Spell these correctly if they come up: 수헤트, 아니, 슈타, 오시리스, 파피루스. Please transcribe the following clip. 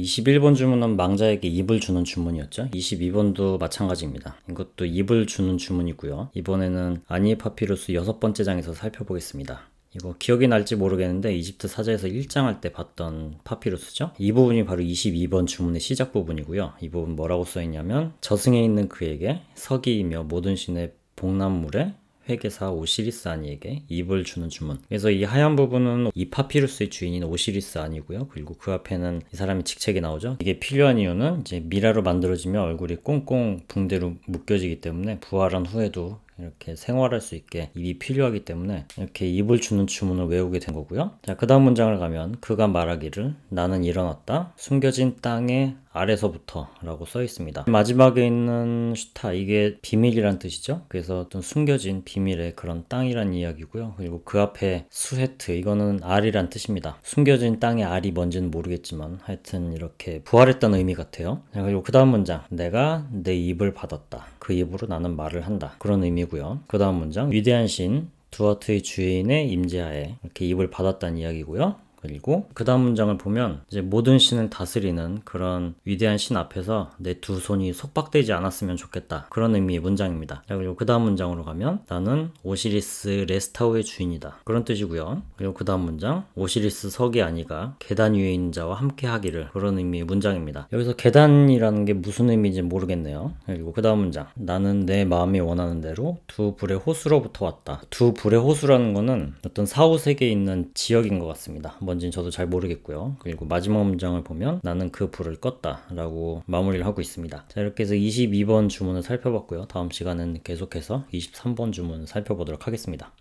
21번 주문은 망자에게 입을 주는 주문이었죠. 22번도 마찬가지입니다. 이것도 입을 주는 주문이고요. 이번에는 아니 파피루스 6번째 장에서 살펴보겠습니다. 이거 기억이 날지 모르겠는데 이집트 사자에서 1장 할 때 봤던 파피루스죠. 이 부분이 바로 22번 주문의 시작 부분이고요. 이 부분 뭐라고 써있냐면, 저승에 있는 그에게 서기이며 모든 신의 복납물에 회계사 오시리스 아니에게 입을 주는 주문. 그래서 이 하얀 부분은 이 파피루스의 주인인 오시리스 아니고요. 그리고 그 앞에는 이 사람의 직책이 나오죠. 이게 필요한 이유는 이제 미라로 만들어지며 얼굴이 꽁꽁 붕대로 묶여지기 때문에 부활한 후에도 이렇게 생활할 수 있게 입이 필요하기 때문에 이렇게 입을 주는 주문을 외우게 된 거고요. 자, 그 다음 문장을 가면, 그가 말하기를 나는 일어났다 숨겨진 땅의 아래서부터 라고 써 있습니다. 마지막에 있는 슈타, 이게 비밀이란 뜻이죠. 그래서 어떤 숨겨진 비밀의 그런 땅이란 이야기고요. 그리고 그 앞에 수헤트, 이거는 알이란 뜻입니다. 숨겨진 땅의 알이 뭔지는 모르겠지만 하여튼 이렇게 부활했다는 의미 같아요. 자, 그리고 그 다음 문장, 내가 내 입을 받았다 그 입으로 나는 말을 한다, 그런 의미고요. 그 다음 문장, 위대한 신 두아트의 주인의 임재하에 이렇게 입을 받았다는 이야기고요. 그리고 그 다음 문장을 보면, 이제 모든 신을 다스리는 그런 위대한 신 앞에서 내 두 손이 속박되지 않았으면 좋겠다, 그런 의미의 문장입니다. 그리고 그 다음 문장으로 가면, 나는 오시리스 레스타우의 주인이다, 그런 뜻이고요. 그리고 그 다음 문장, 오시리스 석이 아니가 계단 위에 있는 자와 함께 하기를, 그런 의미의 문장입니다. 여기서 계단이라는 게 무슨 의미인지 모르겠네요. 그리고 그 다음 문장, 나는 내 마음이 원하는 대로 두 불의 호수로부터 왔다. 두 불의 호수라는 거는 어떤 사후세계에 있는 지역인 것 같습니다. 뭔지는 저도 잘 모르겠고요. 그리고 마지막 문장을 보면, 나는 그 불을 껐다 라고 마무리를 하고 있습니다. 자, 이렇게 해서 22번 주문을 살펴봤고요. 다음 시간은 계속해서 23번 주문을 살펴보도록 하겠습니다.